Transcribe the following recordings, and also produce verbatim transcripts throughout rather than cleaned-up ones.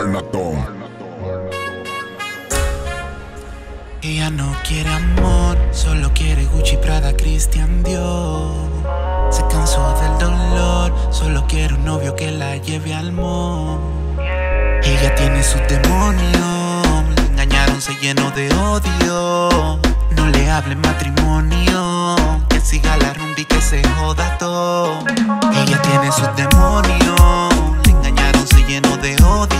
Barnaton. Ella no quiere amor, solo quiere Gucci, Prada, Christian Dior. Se cansó del dolor, solo quiere un novio que la lleve al mall. Ella tiene su demonio, la engañaron, se llenó de odio. No le hable matrimonio, que siga la rumba y que se joda todo. Ella tiene su demonio, le engañaron, se llenó de odio.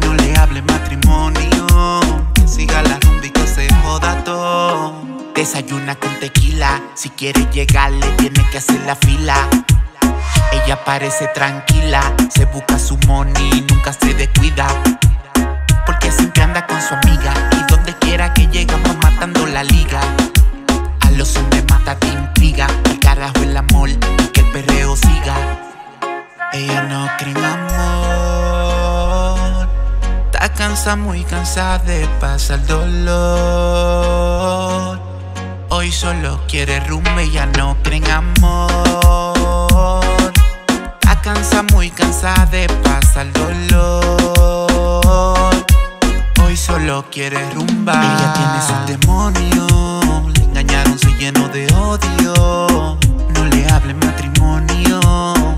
No le hable matrimonio, que siga la rumba y que se joda todo. Desayuna con tequila, si quiere llegarle tiene que hacer la fila. Ella parece tranquila, se busca su money y nunca se descuida, porque siempre anda con su amiga y donde quiera que llega va matando la liga. A los hombres mata, te intriga, el carajo el amor y que el perreo siga. Ella no cree en amor, está cansada, muy cansada de pasar dolor. Hoy solo quiere rumba, ella no cree en amor. Cansa, muy cansada de pasar dolor. Hoy solo quiere rumba. Ella tiene su demonio, le engañaron, se llenó de odio. No le hable matrimonio,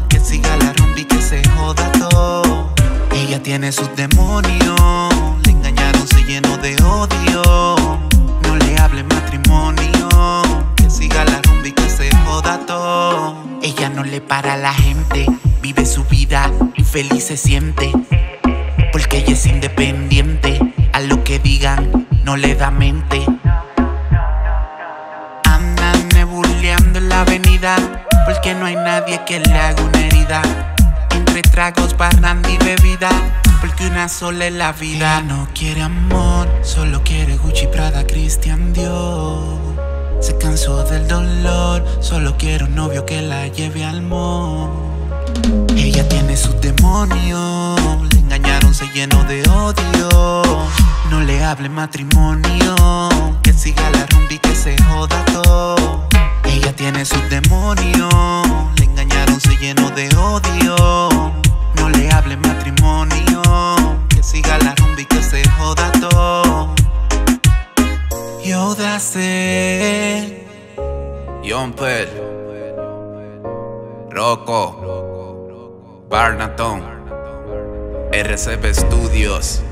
que siga la rumba y que se joda todo. Ella tiene su demonio, le engañaron, se llenó de odio. No le hable matrimonio, que siga la rumba y que se joda todo. Ella no le para a la gente, vive su vida y feliz se siente, porque ella es independiente, a lo que digan no le da mente. Andan nebuleando en la avenida, porque no hay nadie que le haga una herida. Entre tragos, barran y bebida, porque una sola es la vida. Ella no quiere amor, solo quiere Gucci, Prada, Christian Dior. Se cansó del dolor, solo quiere un novio que la lleve al mall. Ella tiene su demonio, le engañaron, se llenó de odio. No le hable matrimonio, que siga la rumba y que se joda todo. Ella tiene su demonio, le engañaron, se llenó de odio. No le hable matrimonio, que siga la rumba y que se joda todo. Yo dase, Yomper, Rocco, Barnaton, R C P Studios.